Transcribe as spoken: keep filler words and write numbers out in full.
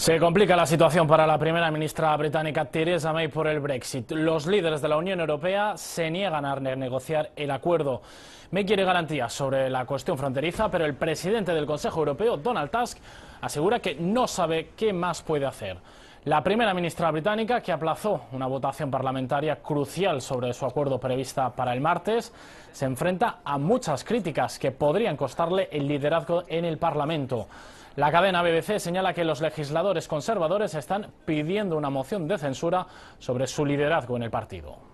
Se complica la situación para la primera ministra británica Theresa May por el Brexit. Los líderes de la Unión Europea se niegan a renegociar el acuerdo. May quiere garantías sobre la cuestión fronteriza, pero el presidente del Consejo Europeo, Donald Tusk, asegura que no sabe qué más puede hacer. La primera ministra británica, que aplazó una votación parlamentaria crucial sobre su acuerdo prevista para el martes, se enfrenta a muchas críticas que podrían costarle el liderazgo en el Parlamento. La cadena B B C señala que los legisladores conservadores están pidiendo una moción de censura sobre su liderazgo en el partido.